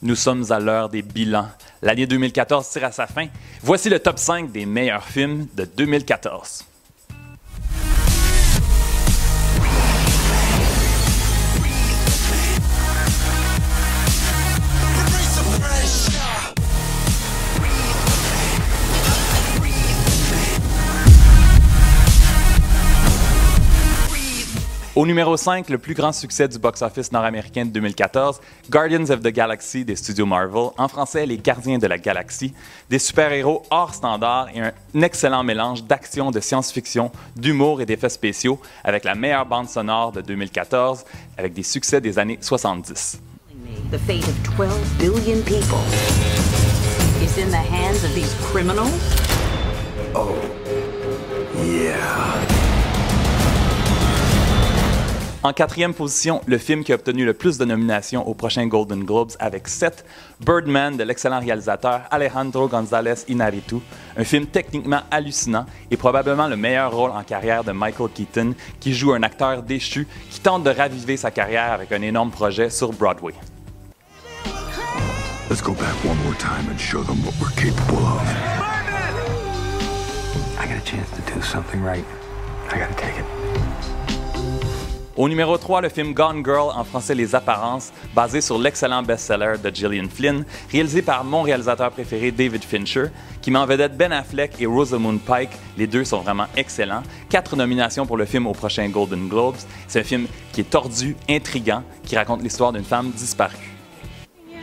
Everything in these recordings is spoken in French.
Nous sommes à l'heure des bilans. L'année 2014 tire à sa fin. Voici le top 5 des meilleurs films de 2014. Au numéro 5, le plus grand succès du box-office nord-américain de 2014, Guardians of the Galaxy des studios Marvel, en français Les Gardiens de la Galaxie, des super-héros hors standard et un excellent mélange d'action, de science-fiction, d'humour et d'effets spéciaux, avec la meilleure bande sonore de 2014, avec des succès des années 70. The fate of 12 billion people is in the hands of these criminals. Oh, yeah. En quatrième position, le film qui a obtenu le plus de nominations aux prochains Golden Globes avec 7, Birdman de l'excellent réalisateur Alejandro González Iñárritu, un film techniquement hallucinant et probablement le meilleur rôle en carrière de Michael Keaton, qui joue un acteur déchu qui tente de raviver sa carrière avec un énorme projet sur Broadway. Let's go back one more time and show them what we're capable of. I got a chance to do something right. I gotta take it. Au numéro 3, le film Gone Girl, en français Les Apparences, basé sur l'excellent best-seller de Gillian Flynn, réalisé par mon réalisateur préféré David Fincher, qui met en vedette Ben Affleck et Rosamund Pike. Les deux sont vraiment excellents. 4 nominations pour le film au prochain Golden Globes. C'est un film qui est tordu, intriguant, qui raconte l'histoire d'une femme disparue.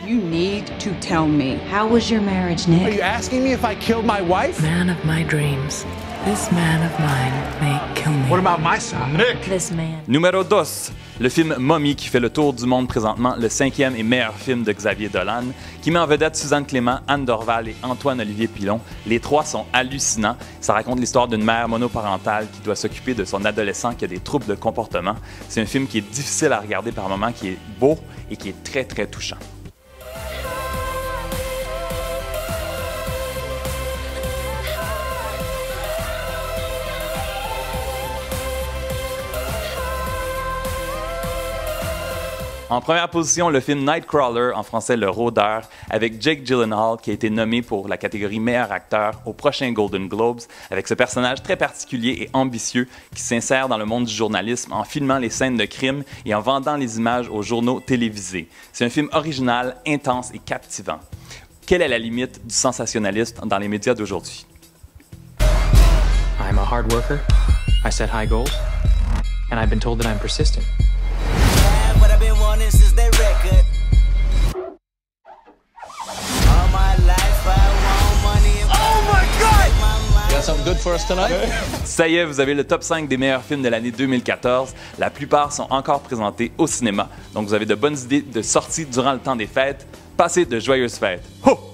You need to tell me. How was your marriage, Nick? Are you asking me if I killed my wife? Man of my dreams. This man of mine may kill me. What about my son, Nick? This man. Numéro 2, le film Mommy qui fait le tour du monde présentement, le 5e et meilleur film de Xavier Dolan, qui met en vedette Suzanne Clément, Anne Dorval et Antoine Olivier Pilon. Les trois sont hallucinants. Ça raconte l'histoire d'une mère monoparentale qui doit s'occuper de son adolescent qui a des troubles de comportement. C'est un film qui est difficile à regarder par moments, qui est beau et qui est très très touchant. En première position, le film Nightcrawler, en français Le Rôdeur, avec Jake Gyllenhaal, qui a été nommé pour la catégorie meilleur acteur au prochain Golden Globes, avec ce personnage très particulier et ambitieux qui s'insère dans le monde du journalisme en filmant les scènes de crime et en vendant les images aux journaux télévisés. C'est un film original, intense et captivant. Quelle est la limite du sensationnaliste dans les médias d'aujourd'hui? I'm a hard worker. I set high goals. And I've been told that I'm persistent. Ça y est, vous avez le top 5 des meilleurs films de l'année 2014. La plupart sont encore présentés au cinéma, donc vous avez de bonnes idées de sorties durant le temps des fêtes. Passez de joyeuses fêtes! Ho!